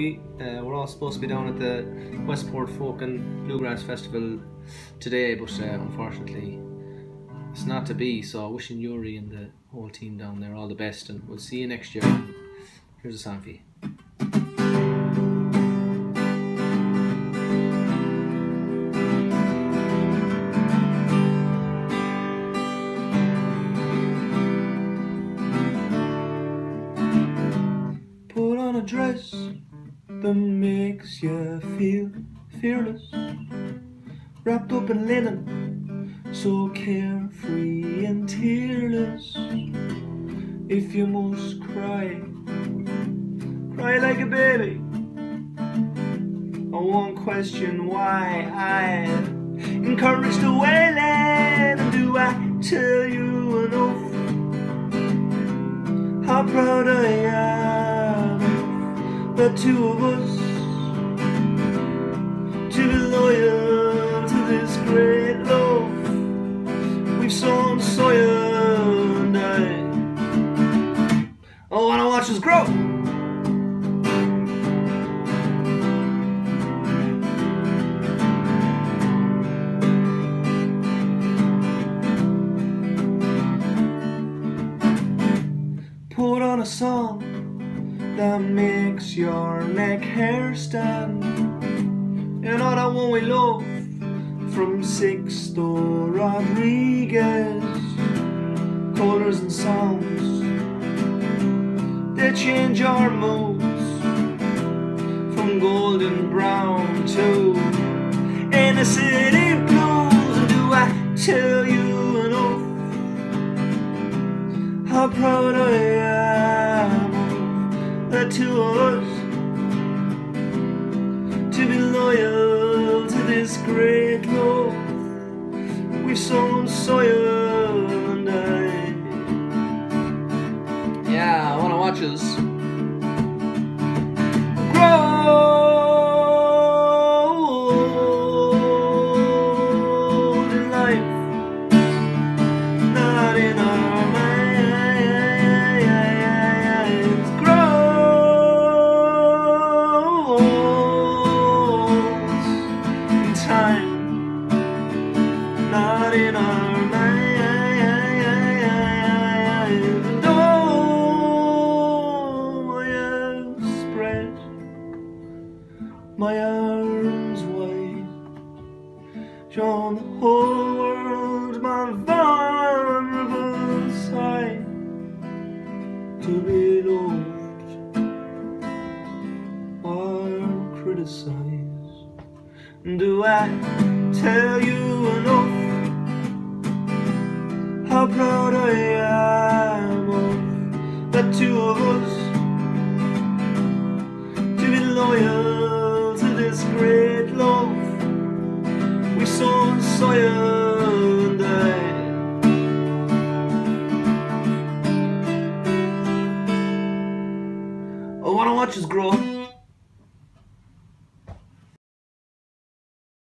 We're all supposed to be down at the Westport Folk and Bluegrass Festival today, but unfortunately it's not to be, so wishing Yuri and the whole team down there all the best, and we'll see you next year. Here's a song for you. Put on a dress that makes you feel fearless, wrapped up in linen, so carefree and tearless. If you must cry, cry like a baby, I won't question why. I encourage the wailing, and do I tell you enough how proud I am? The two of us, to be loyal to this great love we've sown soil and died. I wanna watch us grow. Put on a song that makes your neck hair stand, another one we love from Sixto Rodriguez. Colors and songs, they change our moods from golden brown to innocent blues. And do I tell you enough how proud I am? The two of us, to be loyal to this great love we've sown soil and died. Yeah, I wanna watch us grow in life, not in our minds. Not in our mind. Oh, I have spread my arms wide, shown the whole world my vulnerable side, to be loved or criticized. Do I tell you enough how proud I am of the two of us, to be loyal to this great love we sown soil and died. I wanna watch us grow.